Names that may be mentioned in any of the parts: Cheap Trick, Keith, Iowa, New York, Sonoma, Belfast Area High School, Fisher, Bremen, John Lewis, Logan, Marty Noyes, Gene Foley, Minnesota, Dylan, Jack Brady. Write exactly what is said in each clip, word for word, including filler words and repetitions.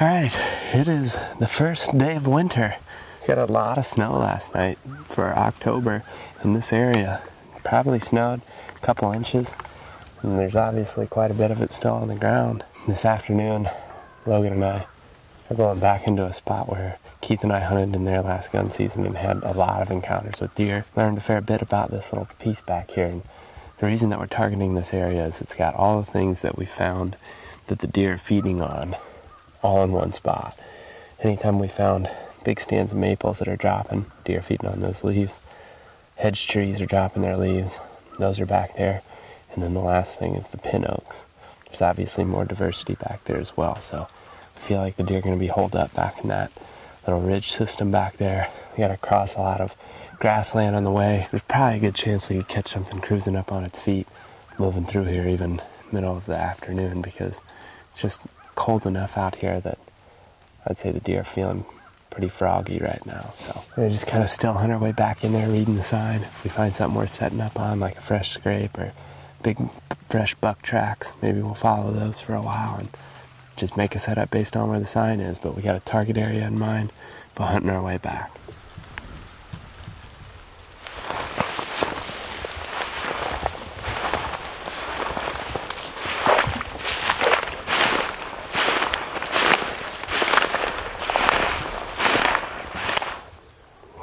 All right, it is the first day of winter. Got a lot of snow last night for October in this area. Probably snowed a couple inches, and there's obviously quite a bit of it still on the ground. This afternoon, Logan and I are going back into a spot where Keith and I hunted in their last gun season and had a lot of encounters with deer. Learned a fair bit about this little piece back here, and the reason that we're targeting this area is it's got all the things that we found that the deer are feeding on, all in one spot. Anytime we found big stands of maples that are dropping, deer feeding on those leaves. Hedge trees are dropping their leaves. Those are back there. And then the last thing is the pin oaks. There's obviously more diversity back there as well. So I feel like the deer are gonna be holed up back in that little ridge system back there. We gotta cross a lot of grassland on the way. There's probably a good chance we could catch something cruising up on its feet, moving through here even middle of the afternoon, because it's just cold enough out here that I'd say the deer are feeling pretty froggy right now. So we're just kind of still on our way back in there, reading the sign. If we find something worth setting up on, like a fresh scrape or big fresh buck tracks, maybe we'll follow those for a while and just make a setup based on where the sign is. But we got a target area in mind, but hunting our way back.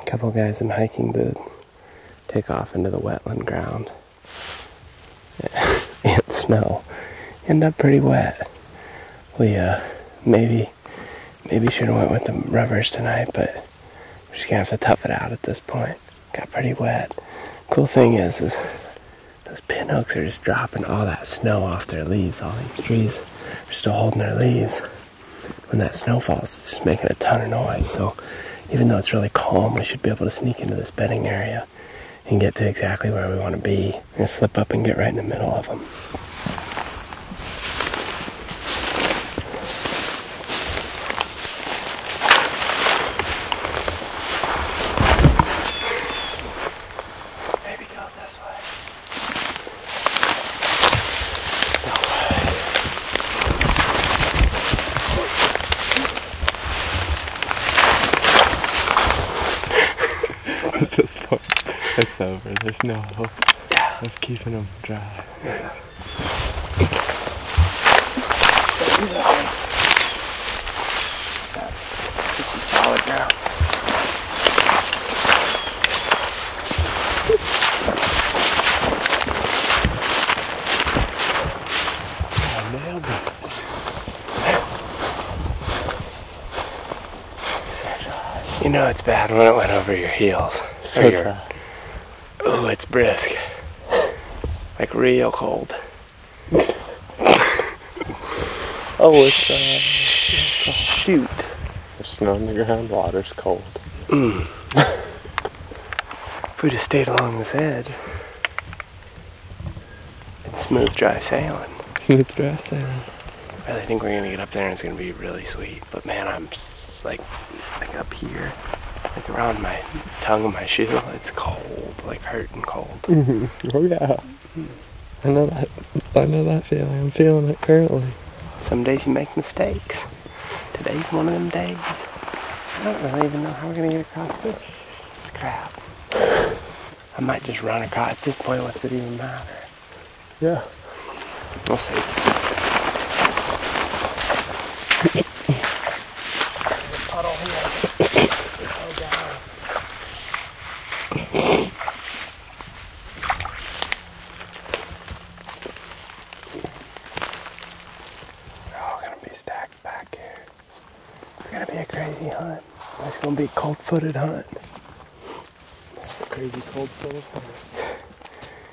Couple guys in hiking boots take off into the wetland ground and snow. End up pretty wet. We uh, maybe maybe should have went with the rubbers tonight, but we're just gonna have to tough it out at this point. Got pretty wet. Cool thing is, is those pin oaks are just dropping all that snow off their leaves. All these trees are still holding their leaves. When that snow falls, it's just making a ton of noise. So even though it's really calm, we should be able to sneak into this bedding area and get to exactly where we want to be. We're gonna slip up and get right in the middle of them. Maybe go this way. At this point, it's over. There's no hope yeah. of keeping them dry. Yeah. That's this is solid ground. I nailed it. You know it's bad when it went over your heels. So your, oh, it's brisk. Like real cold. Oh, it's, uh, it's a shoot. There's snow on the ground, water's cold. Mm. If we just stayed along this edge, it's smooth, dry sailing. Smooth, dry sailing. I really think we're going to get up there and it's going to be really sweet. But man, I'm like, like up here. Like around my tongue and my shoe, it's cold, like hurting cold. Mm-hmm. Oh yeah, I know that. I know that feeling. I'm feeling it currently. Some days you make mistakes. Today's one of them days. I don't really even know how we're gonna get across this crap. I might just run across. At this point, what's it even matter? Yeah. We'll see. It's gonna be a cold-footed hunt. Crazy cold-footed hunt.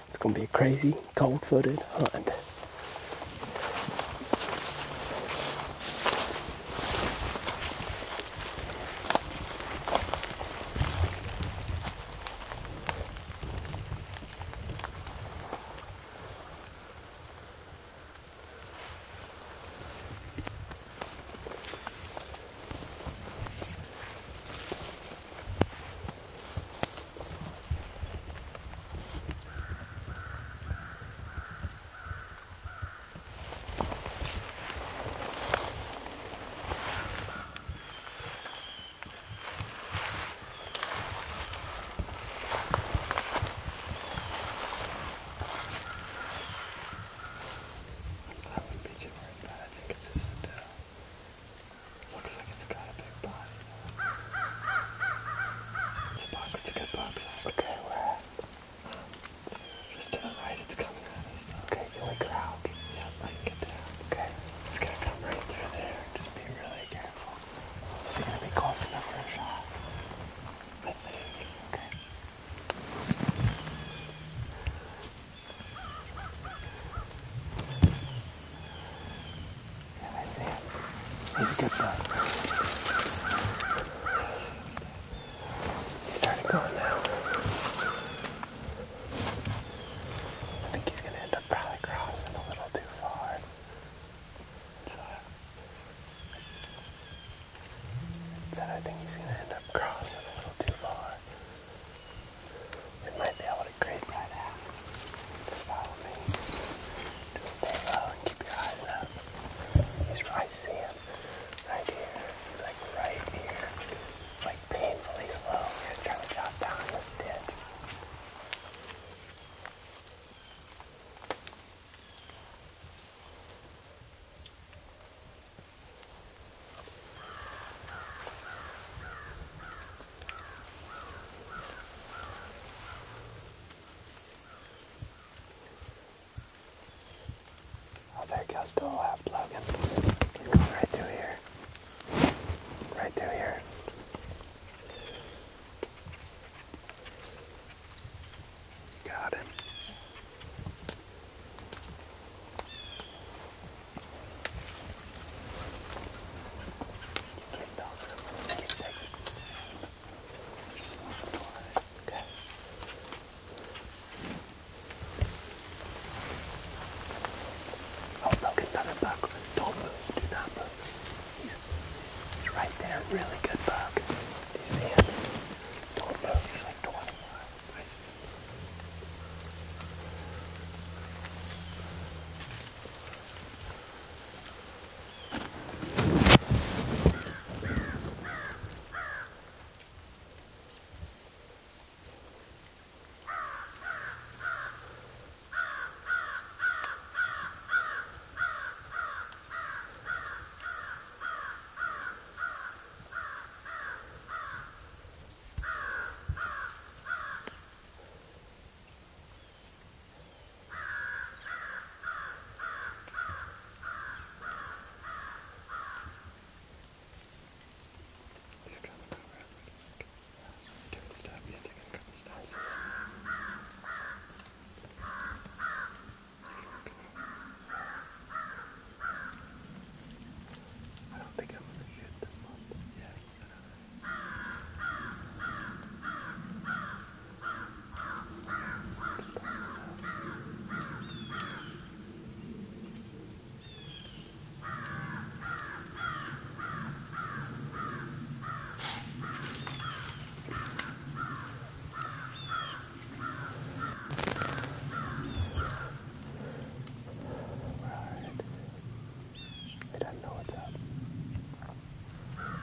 It's gonna be a crazy cold-footed hunt. forget that. He's starting going now. I think he's going to end up probably crossing a little too far. So then I think he's going to end up crossing a little too far. It might be able to creep right out. Just follow me. Just stay low and keep your eyes up. He's right, see him. Right here. He's like right here. Like painfully slow. We're gonna try to drop down in this ditch. Oh, there he goes to the left, Logan. He's going right through here. Right through here. Got him. Keep going. Keep taking. Just move forward. Okay. Oh, look, another buck. Don't move. Do not move. He's, he's right there. Really good buck. Do you see him? Don't move. He's like twenty-one. Nice. I don't think I'm gonna shoot this one. Yeah, I don't know. We're alright. We don't know what's up.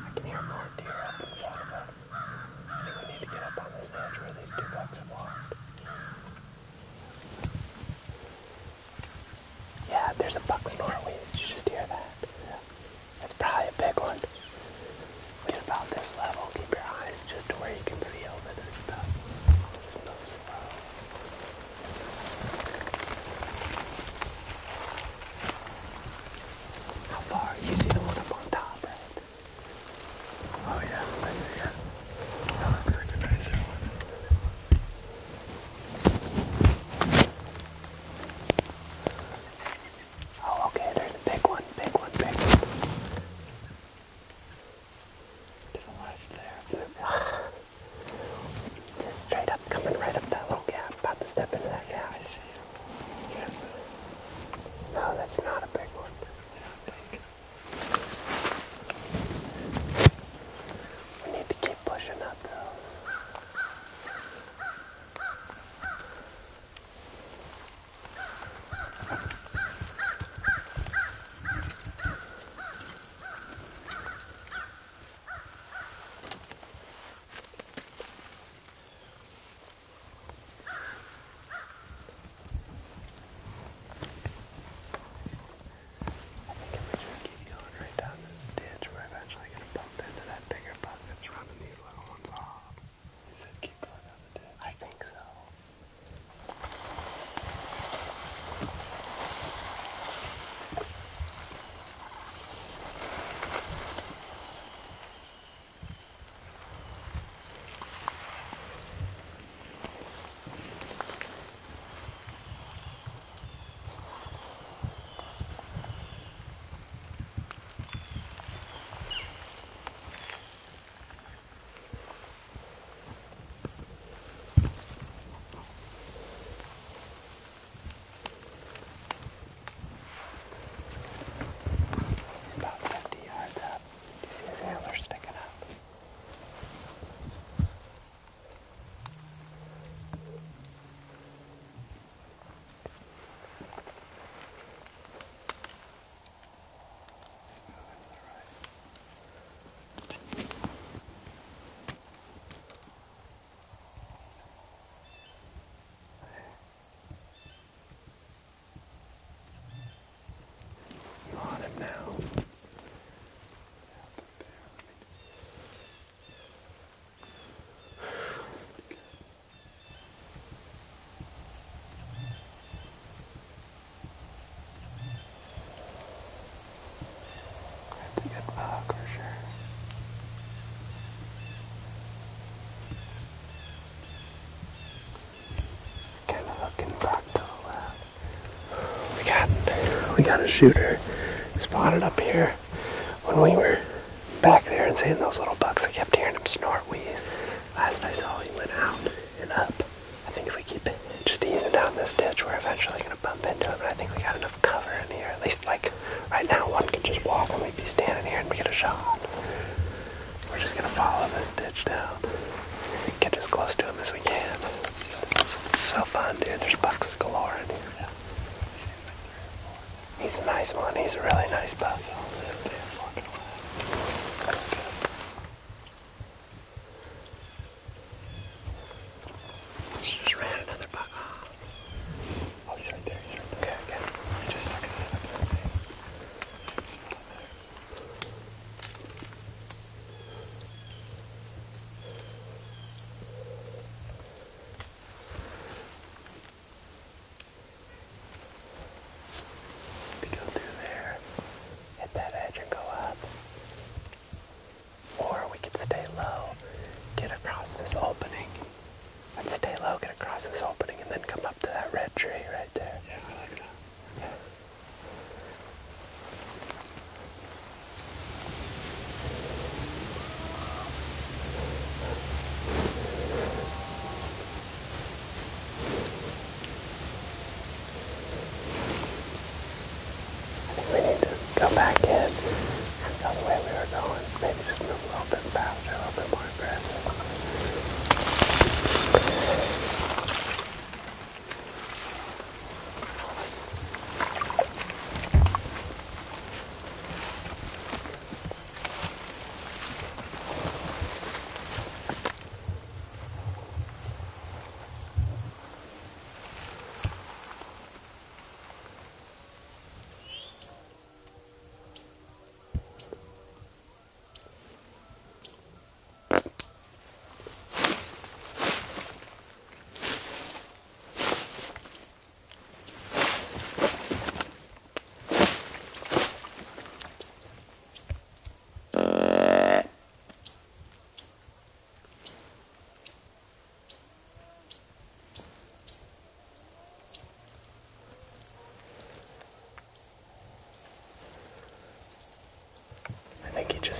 I can hear more deer up in front of us. I think we need to get up on this edge where these two bucks have walked. Yeah, there's a buck snore wheeze. Did you just hear that? Yeah. It's probably a big one. Get about this level. Keep your eyes just to where you can see over this stuff. Just move slow. How far? You see the one up on top, right? Oh yeah, I see it. That looks like a nicer one. Oh, okay, there's a big we got a shooter spotted up here when we were back there and seeing those little bucks. I kept hearing him snort, wheeze. Last I saw, he went out and up. I think if we keep just easing down this ditch, we're eventually going to bump into him, and I think we got enough cover in here. At least, like, right now, one could just walk and we'd be standing here and we get a shot. We're just going to follow this ditch down. Get as close to him as we can. It's so fun, dude. There's bucks galore in here. He's a nice one. He's a really nice buck. She just ran another buck off. Oh, he's right there. He's right there. Okay, okay. He just stuck his head up in the sand.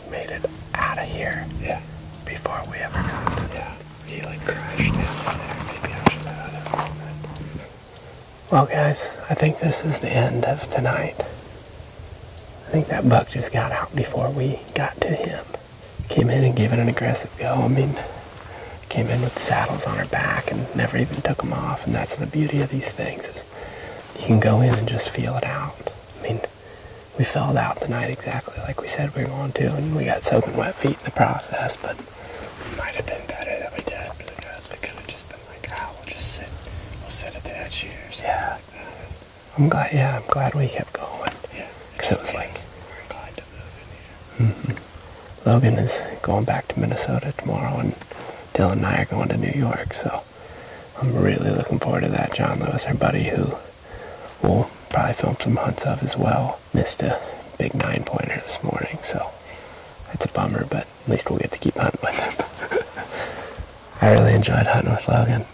Made it out of here. Yeah. Before we ever got to yeah. He like crashed down there. Maybe I should have had it. Well, guys, I think this is the end of tonight. I think that buck just got out before we got to him. Came in and gave it an aggressive go. I mean, came in with the saddles on her back and never even took them off. And that's the beauty of these things is you can go in and just feel it out. I mean, we felled out tonight exactly like we said we were going to, and we got soaking wet feet in the process, but it might have been better that we did it because we could have just been like, ah, oh, we'll just sit, we'll sit at the edge here or something yeah. like that. I'm glad, yeah, I'm glad we kept going. Yeah. Because it was like, we're glad to move in here. Mm-hmm. Logan is going back to Minnesota tomorrow, and Dylan and I are going to New York, so I'm really looking forward to that. John Lewis, our buddy who will probably filmed some hunts of as well. Missed a big nine pointer this morning, so it's a bummer, but at least we'll get to keep hunting with him. I really enjoyed hunting with Logan.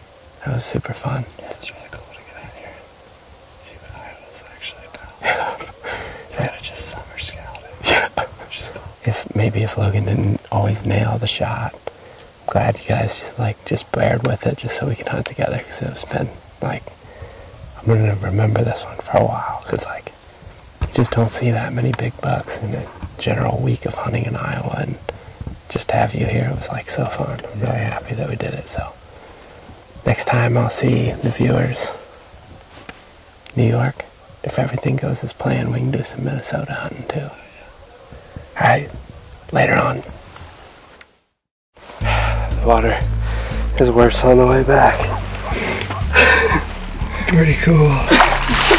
That was super fun. Yeah, it's really cool to get out here and see what Iowa's actually about. Yeah. Instead yeah. of just summer scouting. Yeah. Which is cool. If, maybe if Logan didn't always nail the shot, I'm glad you guys just, like just bared with it just so we could hunt together, because it's been like, I'm going to remember this one for a while, because like, you just don't see that many big bucks in a general week of hunting in Iowa, and just to have you here, it was like so fun. I'm really happy that we did it, so. Next time I'll see the viewers. New York, if everything goes as planned, we can do some Minnesota hunting too. Alright, later on. The water is worse on the way back. Pretty cool.